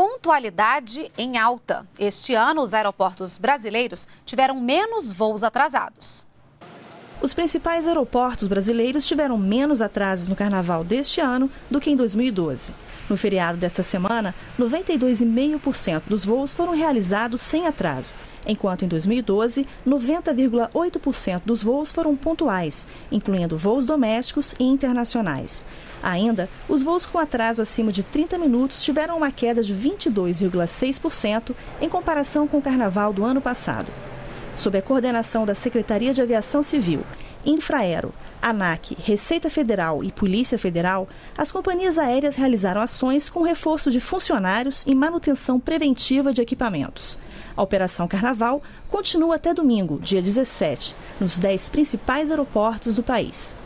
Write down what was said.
pontualidade em alta. Este ano, os aeroportos brasileiros tiveram menos voos atrasados. Os principais aeroportos brasileiros tiveram menos atrasos no Carnaval deste ano do que em 2012. No feriado dessa semana, 92,5% dos voos foram realizados sem atraso, enquanto em 2012, 90,8% dos voos foram pontuais, incluindo voos domésticos e internacionais. Ainda, os voos com atraso acima de 30 minutos tiveram uma queda de 22,6% em comparação com o Carnaval do ano passado. Sob a coordenação da Secretaria de Aviação Civil, Infraero, ANAC, Receita Federal e Polícia Federal, as companhias aéreas realizaram ações com reforço de funcionários e manutenção preventiva de equipamentos. A Operação Carnaval continua até domingo, dia 17, nos 10 principais aeroportos do país.